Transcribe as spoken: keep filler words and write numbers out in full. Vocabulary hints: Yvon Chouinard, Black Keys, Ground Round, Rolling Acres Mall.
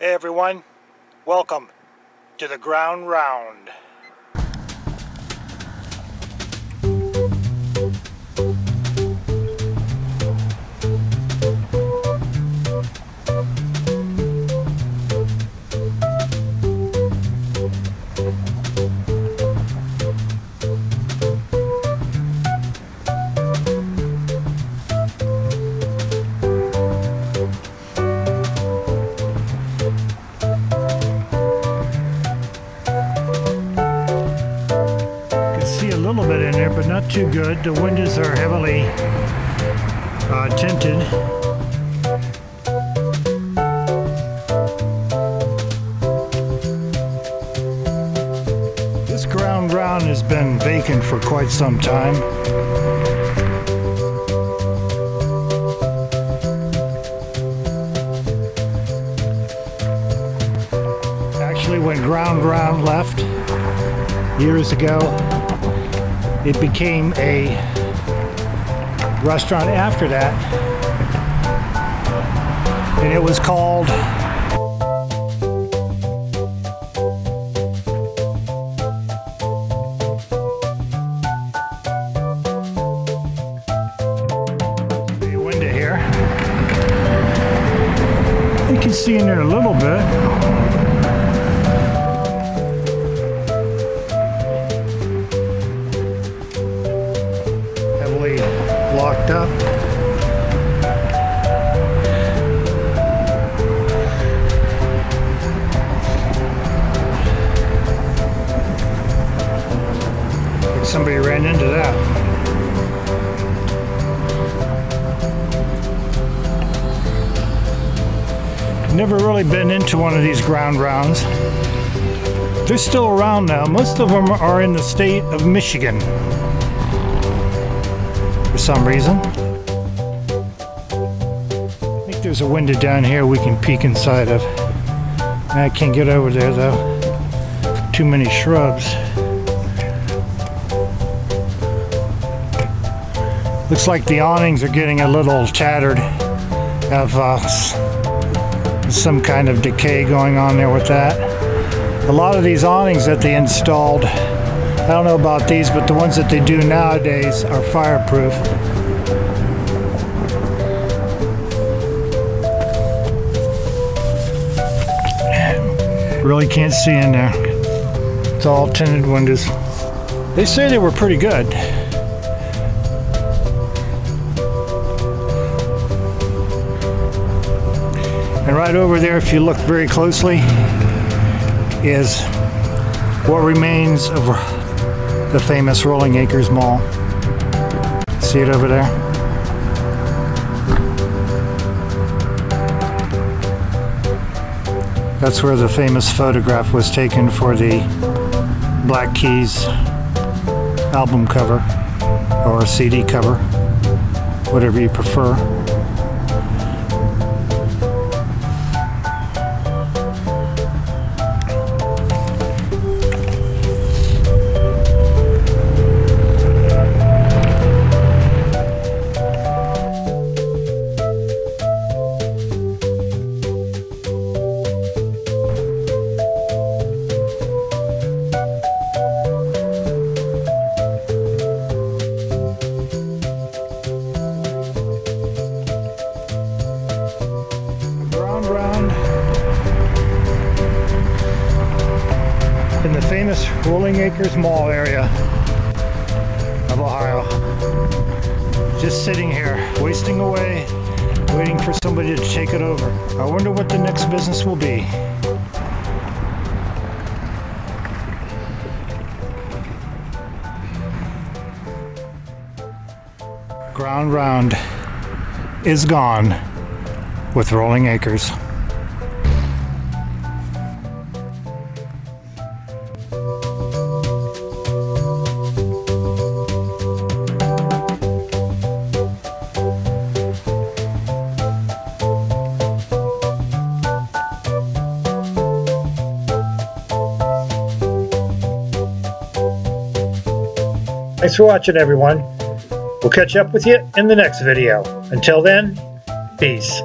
Hey everyone, welcome to the Ground Round. But not too good. The windows are heavily uh, tinted. This Ground Round has been vacant for quite some time. Actually, when Ground Round left years ago, it became a restaurant after that, and it was called the window here. You can see in there a little bit. Locked up. Like somebody ran into that. Never really been into one of these Ground Rounds. They're still around now. Most of them are in the state of Michigan. Some reason. I think there's a window down here we can peek inside of. I can't get over there though. Too many shrubs. Looks like the awnings are getting a little tattered. Have uh, some kind of decay going on there with that. A lot of these awnings that they installed, I don't know about these, but the ones that they do nowadays are fireproof. Really can't see in there. It's all tinted windows. They say they were pretty good. And right over there, if you look very closely, is what remains of the famous Rolling Acres Mall. See it over there? That's where the famous photograph was taken for the Black Keys album cover, or C D cover, whatever you prefer. In the famous Rolling Acres Mall area of Ohio. Just sitting here, wasting away, waiting for somebody to take it over. I wonder what the next business will be. Ground Round is gone with Rolling Acres. Thanks for watching, everyone. We'll catch up with you in the next video. Until then, peace.